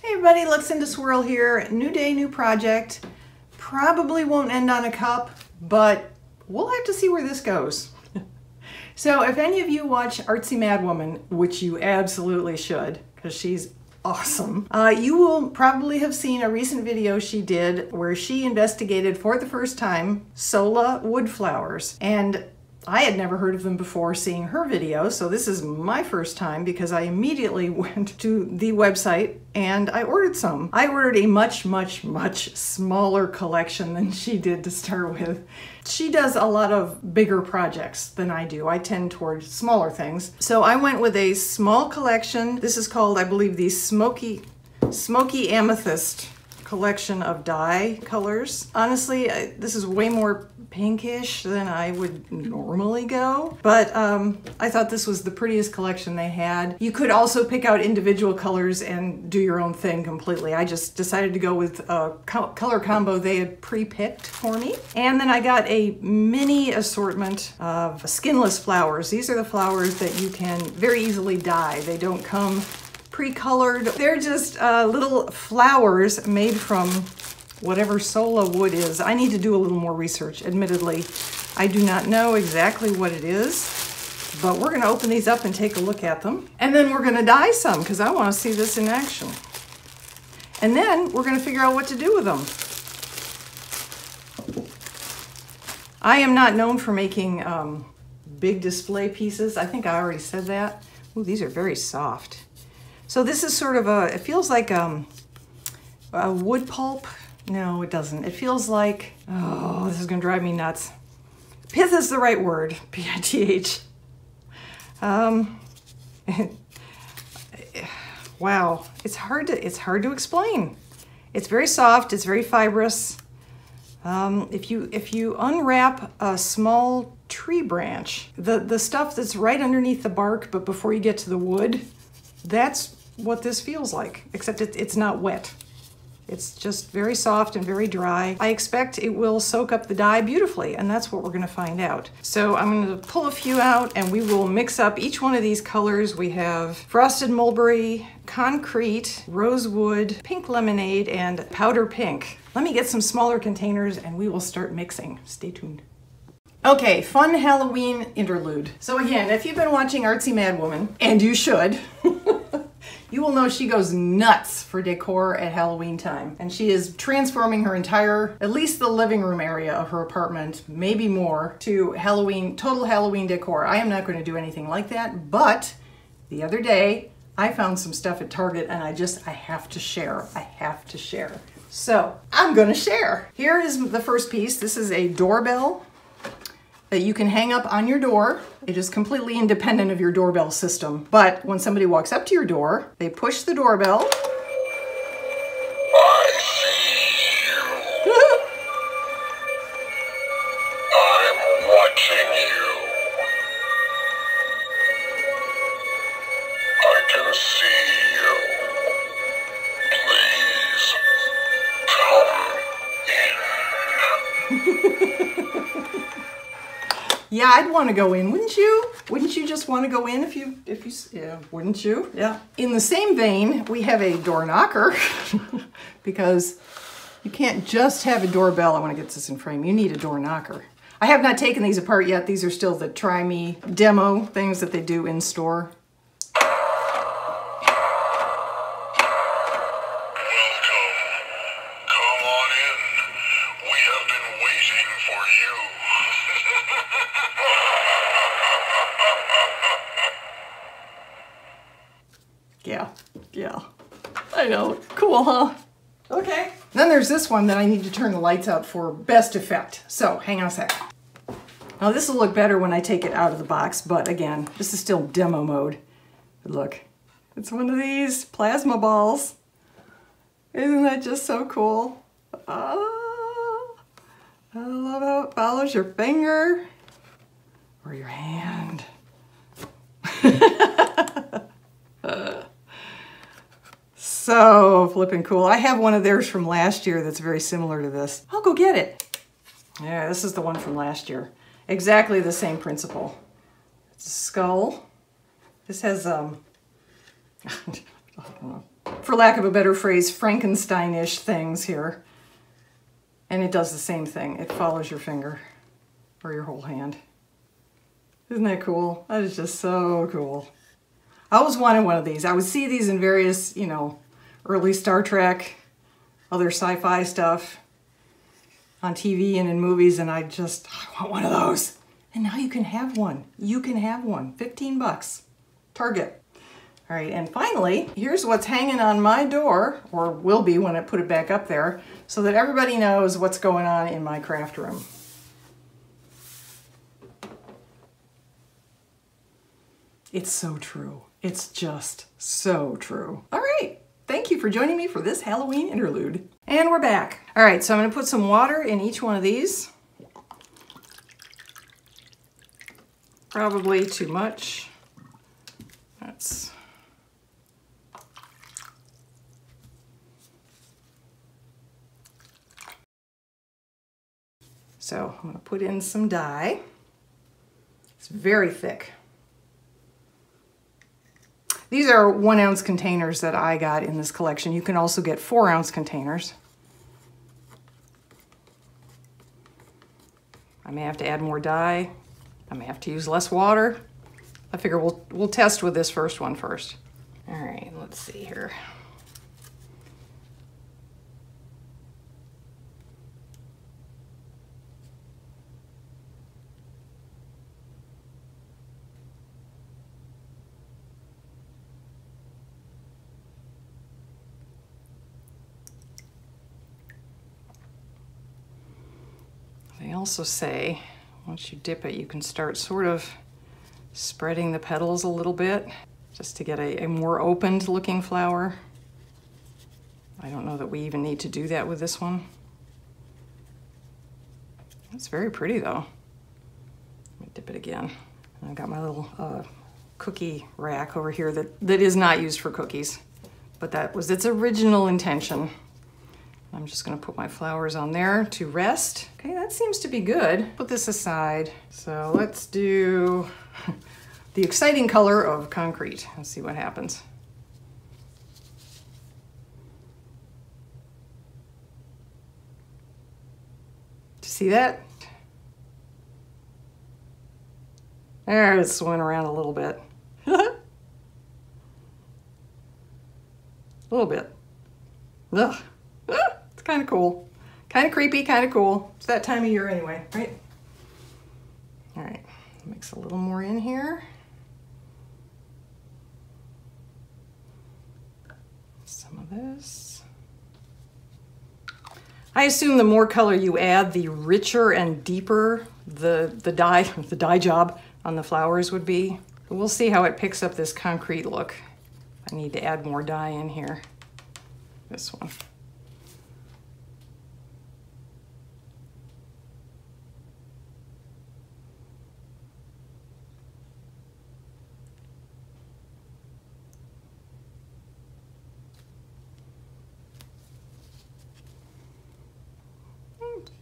Hey everybody, Luxinda Swirl here. New day, new project. Probably won't end on a cup, but we'll have to see where this goes. So if any of you watch Artsy Madwoman, which you absolutely should, because she's awesome, you will probably have seen a recent video she did where she investigated for the first time Sola Wood Flowers. And I had never heard of them before seeing her video, so this is my first time because I immediately went to the website and I ordered some. I ordered a much, much, much smaller collection than she did to start with. She does a lot of bigger projects than I do. I tend toward smaller things. So I went with a small collection. This is called, I believe, the Smoky Amethyst collection of dye colors. Honestly, this is way more pinkish than I would normally go, but I thought this was the prettiest collection they had. You could also pick out individual colors and do your own thing completely. I just decided to go with a color combo they had pre-picked for me. And then I got a mini assortment of skinless flowers. These are the flowers that you can very easily dye. They don't come pre-colored. They're just little flowers made from whatever Sola wood is. I need to do a little more research, admittedly. I do not know exactly what it is, but we're gonna open these up and take a look at them. And then we're gonna dye some, because I wanna see this in action. And then we're gonna figure out what to do with them. I am not known for making big display pieces. I think I already said that. Ooh, these are very soft. So this is sort of a, it feels like a wood pulp. No, it doesn't. It feels like, oh, this is gonna drive me nuts. Pith is the right word, P-I-T-H. Wow, it's hard to explain. It's very soft, it's very fibrous. If you unwrap a small tree branch, the stuff that's right underneath the bark, but before you get to the wood, that's what this feels like, except it's not wet. It's just very soft and very dry. I expect it will soak up the dye beautifully, and that's what we're gonna find out. So I'm gonna pull a few out and we will mix up each one of these colors. We have Frosted Mulberry, Concrete, Rosewood, Pink Lemonade, and Powder Pink. Let me get some smaller containers and we will start mixing. Stay tuned. Okay, fun Halloween interlude. So again, if you've been watching Artsy Madwoman, and you should, you will know she goes nuts for decor at Halloween time. And she is transforming her entire, at least the living room area of her apartment, maybe more, to Halloween, total Halloween decor. I am not going to do anything like that, but the other day I found some stuff at Target and I have to share. I have to share. So I'm gonna share. Here is the first piece. This is a doorbell that you can hang up on your door. It is completely independent of your doorbell system. But when somebody walks up to your door, they push the doorbell. I see you. I'm watching you. I can see you. Please come in. Yeah, I'd want to go in, wouldn't you? Wouldn't you just want to go in if you, yeah, wouldn't you? Yeah. In the same vein, we have a door knocker because you can't just have a doorbell. I want to get this in frame. You need a door knocker. I have not taken these apart yet. These are still the try me demo things that they do in store. Yeah, I know, cool, huh? Okay. Then there's this one that I need to turn the lights out for best effect. So hang on a sec. Now this will look better when I take it out of the box, but again, this is still demo mode. But look, it's one of these plasma balls. Isn't that just so cool? Oh, I love how it follows your finger or your hand. So flipping cool. I have one of theirs from last year that's very similar to this. I'll go get it. Yeah, this is the one from last year. Exactly the same principle. It's a skull. This has, I don't know. for lack of a better phrase, Frankenstein-ish things here. And it does the same thing. It follows your finger or your whole hand. Isn't that cool? That is just so cool. I always wanted one of these. I would see these in various, you know, early Star Trek, other sci-fi stuff on TV and in movies, and I want one of those. And now you can have one. You can have one. 15 bucks. Target. All right, and finally, here's what's hanging on my door, or will be when I put it back up there, so that everybody knows what's going on in my craft room. It's so true. It's just so true. All right, thank you for joining me for this Halloween interlude. And we're back. All right, so I'm gonna put some water in each one of these. Probably too much. That's... So I'm gonna put in some dye. It's very thick. These are 1 ounce containers that I got in this collection. You can also get 4 ounce containers. I may have to add more dye. I may have to use less water. I figure we'll test with this first one first. All right, let's see here. They also say, once you dip it, you can start sort of spreading the petals a little bit just to get a more opened looking flower. I don't know that we even need to do that with this one. It's very pretty though. Let me dip it again. I've got my little cookie rack over here that is not used for cookies, but that was its original intention. I'm just gonna put my flowers on there to rest. Okay, that seems to be good. Put this aside. So let's do the exciting color of concrete. Let's see what happens. See that? There, it swung around a little bit. A little bit. Ugh. Kind of cool, kind of creepy, kind of cool. It's that time of year anyway, right? All right, mix a little more in here. Some of this. I assume the more color you add, the richer and deeper the dye job on the flowers would be. But we'll see how it picks up this concrete look. I need to add more dye in here. This one.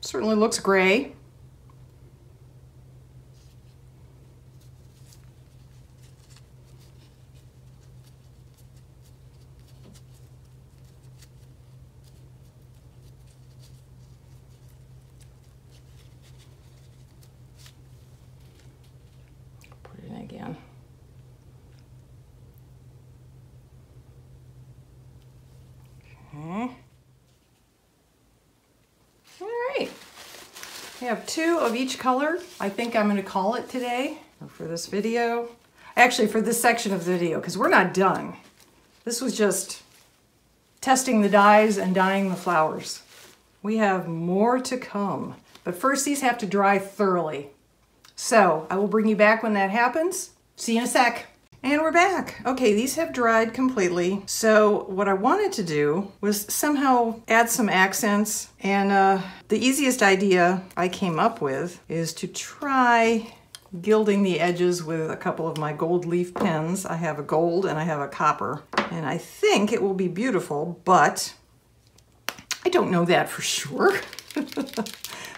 Certainly looks gray. Put it in again. Okay. I have 2 of each color. I think I'm gonna call it today, or for this video. Actually, for this section of the video, because we're not done. This was just testing the dyes and dyeing the flowers. We have more to come, but first these have to dry thoroughly. So I will bring you back when that happens. See you in a sec. And we're back. Okay, these have dried completely. So what I wanted to do was somehow add some accents, and the easiest idea I came up with is to try gilding the edges with a couple of my gold leaf pens. I have a gold and I have a copper, and I think it will be beautiful, but I don't know that for sure.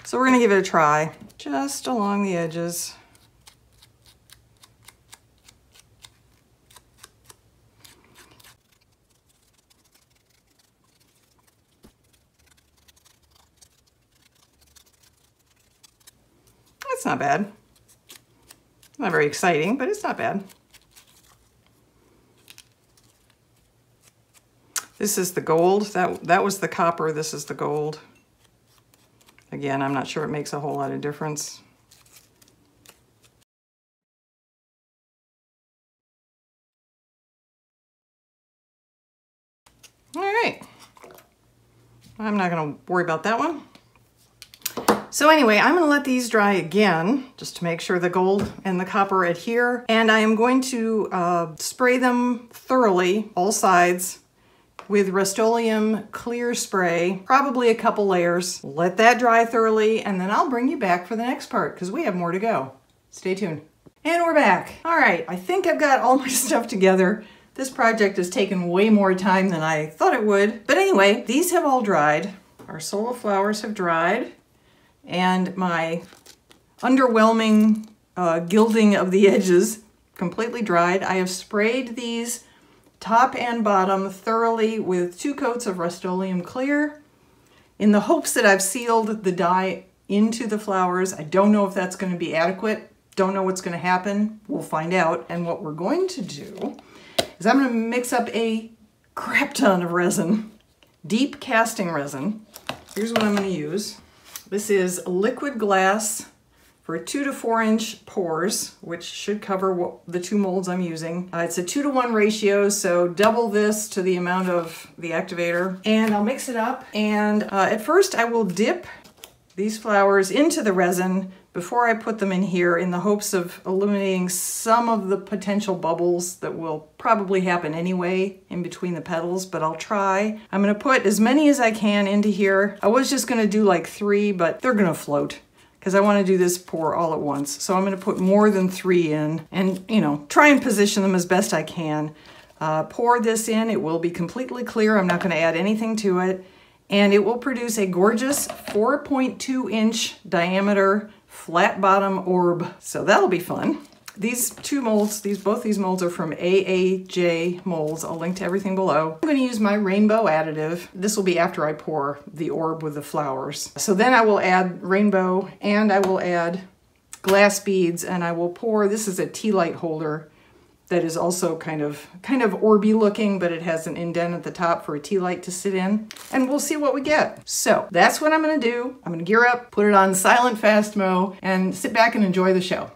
So we're gonna give it a try just along the edges. That's not bad. Not very exciting, but it's not bad. This is the gold. That was the copper. This is the gold. Again, I'm not sure it makes a whole lot of difference. All right. I'm not going to worry about that one. So anyway, I'm going to let these dry again, just to make sure the gold and the copper adhere. And I am going to spray them thoroughly, all sides, with Rust-Oleum clear spray, probably a couple layers. Let that dry thoroughly, and then I'll bring you back for the next part, because we have more to go. Stay tuned. And we're back. All right, I think I've got all my stuff together. This project has taken way more time than I thought it would. But anyway, these have all dried. Our Sola flowers have dried. And my underwhelming gilding of the edges completely dried. I have sprayed these top and bottom thoroughly with 2 coats of Rust-Oleum Clear in the hopes that I've sealed the dye into the flowers. I don't know if that's going to be adequate. Don't know what's going to happen. We'll find out. And what we're going to do is I'm going to mix up a crap ton of resin, deep casting resin. Here's what I'm going to use. This is liquid glass for 2 to 4 inch pores, which should cover the 2 molds I'm using. It's a 2-to-1 ratio, so double this to the amount of the activator. And I'll mix it up. And at first I will dip these flowers into the resin before I put them in here in the hopes of eliminating some of the potential bubbles that will probably happen anyway in between the petals, but I'll try. I'm gonna put as many as I can into here. I was just gonna do like 3, but they're gonna float because I wanna do this pour all at once. So I'm gonna put more than 3 in and, you know, try and position them as best I can. Pour this in, it will be completely clear. I'm not gonna add anything to it. And it will produce a gorgeous 4.2 inch diameter flat bottom orb. So that'll be fun. These 2 molds, both these molds are from AAJ Molds. I'll link to everything below. I'm going to use my rainbow additive. This will be after I pour the orb with the flowers. So then I will add rainbow and I will add glass beads and I will pour, this is a tea light holder that is also kind of orby looking, but it has an indent at the top for a tea light to sit in, and we'll see what we get. So that's what I'm gonna do. I'm gonna gear up, put it on silent fast mo, and sit back and enjoy the show.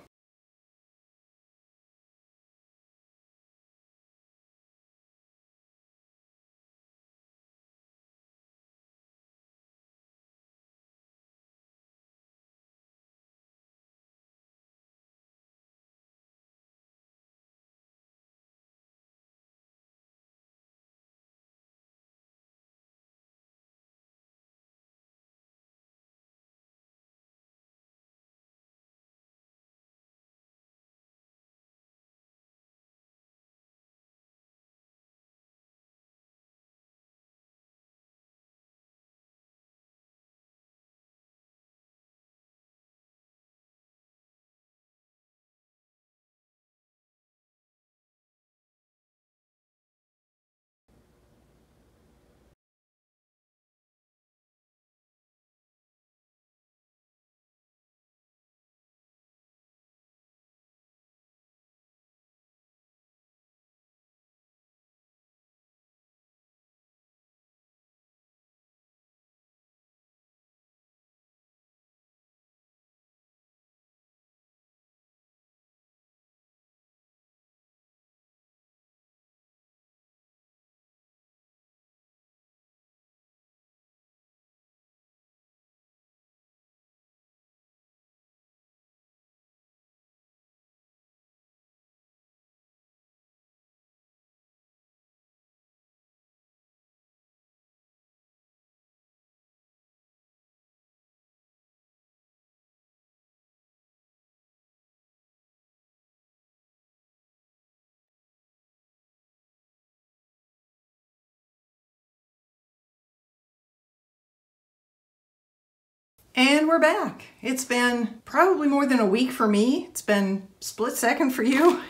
And we're back. It's been probably more than a week for me. It's been split second for you.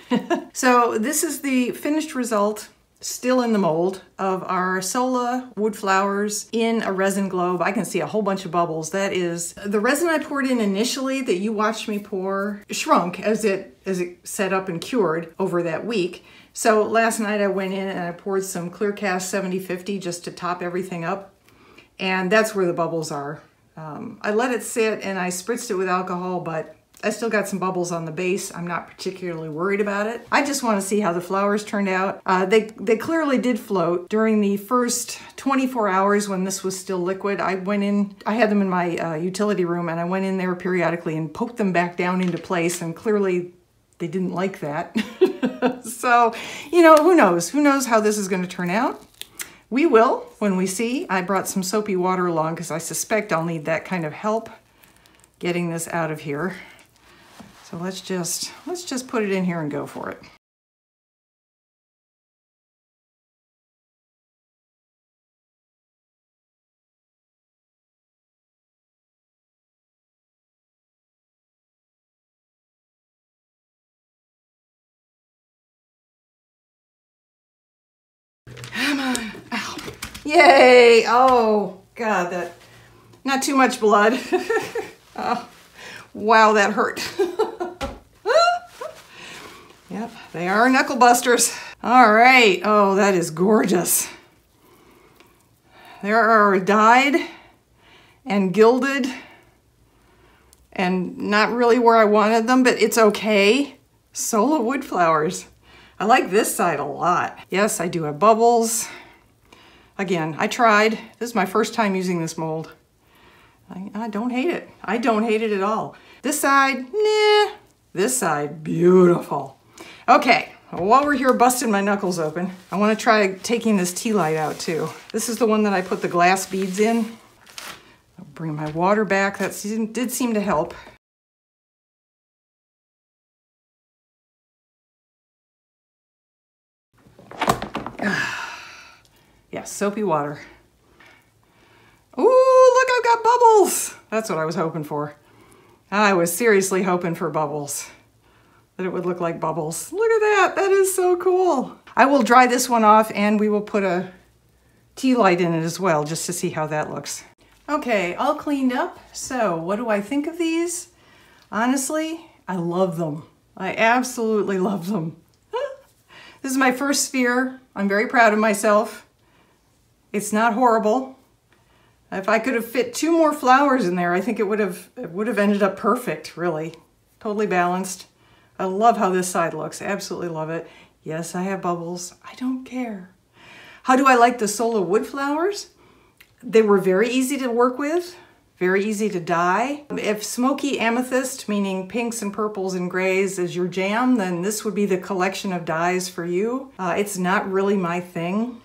So this is the finished result. still in the mold of our Sola Wood Flowers in a resin globe. I can see a whole bunch of bubbles. That is the resin I poured in initially that you watched me pour shrunk as it set up and cured over that week. So last night I went in and I poured some ClearCast 7050 just to top everything up, and that's where the bubbles are. I let it sit and I spritzed it with alcohol, but I still got some bubbles on the base. I'm not particularly worried about it. I just want to see how the flowers turned out. They clearly did float. During the first 24 hours when this was still liquid, I went in, I had them in my utility room, and I went in there periodically and poked them back down into place, and clearly they didn't like that. So, you know, who knows? Who knows how this is going to turn out? We will when we see. I brought some soapy water along because I suspect I'll need that kind of help getting this out of here. So let's just put it in here and go for it. Come on. Ow. Yay! Oh, God, that, not too much blood. Oh, wow, that hurt. Yep, they are knuckle busters. All right, oh, that is gorgeous. There are dyed and gilded and not really where I wanted them, but it's okay. Sola Wood Flowers. I like this side a lot. Yes, I do have bubbles. Again, I tried. This is my first time using this mold. I don't hate it. I don't hate it at all. This side, nah. This side, beautiful. Okay, while we're here busting my knuckles open, I want to try taking this tea light out too. This is the one that I put the glass beads in. I'll bring my water back. That did seem to help. Yeah, soapy water. Ooh, look, I've got bubbles. That's what I was hoping for. I was seriously hoping for bubbles. That it would look like bubbles. Look at that, that is so cool. I will dry this one off and we will put a tea light in it as well, just to see how that looks. Okay, all cleaned up. So what do I think of these? Honestly, I love them. I absolutely love them. This is my first sphere. I'm very proud of myself. It's not horrible. If I could have fit two more flowers in there, I think it would have ended up perfect, really. Totally balanced. I love how this side looks. Absolutely love it. Yes, I have bubbles. I don't care. How do I like the Sola Wood Flowers? They were very easy to work with, very easy to dye. If Smoky Amethyst, meaning pinks and purples and grays, is your jam, then this would be the collection of dyes for you. It's not really my thing.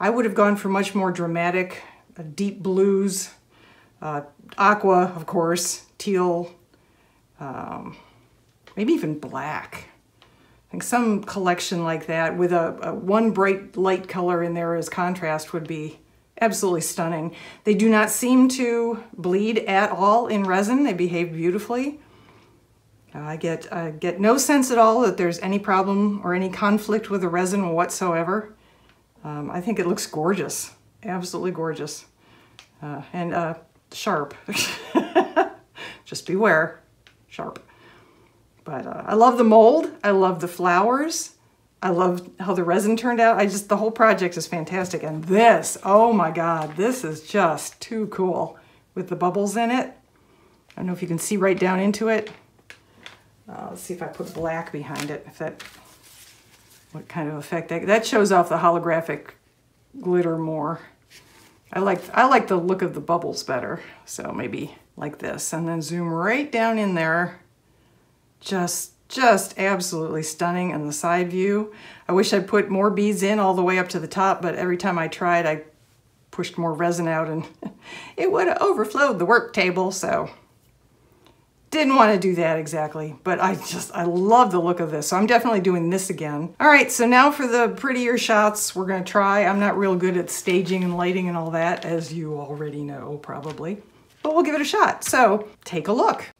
I would have gone for much more dramatic, deep blues, aqua, of course, teal, maybe even black. I think some collection like that with a one bright light color in there as contrast would be absolutely stunning. They do not seem to bleed at all in resin. They behave beautifully. I get no sense at all that there's any problem or any conflict with the resin whatsoever. I think it looks gorgeous, absolutely gorgeous, and sharp. Just beware, sharp. But I love the mold, I love the flowers, I love how the resin turned out. The whole project is fantastic. And this, oh my God, this is just too cool with the bubbles in it. I don't know if you can see right down into it. Let's see if I put black behind it, what kind of effect that shows off the holographic glitter more. I like the look of the bubbles better. So maybe like this, and then zoom right down in there. Just absolutely stunning in the side view. I wish I put more beads in all the way up to the top, but every time I tried, I pushed more resin out and it would have overflowed the work table, so didn't want to do that exactly. But I love the look of this, so I'm definitely doing this again. All right, so now for the prettier shots, we're gonna try. I'm not real good at staging and lighting and all that, as you already know, probably, but we'll give it a shot. So take a look.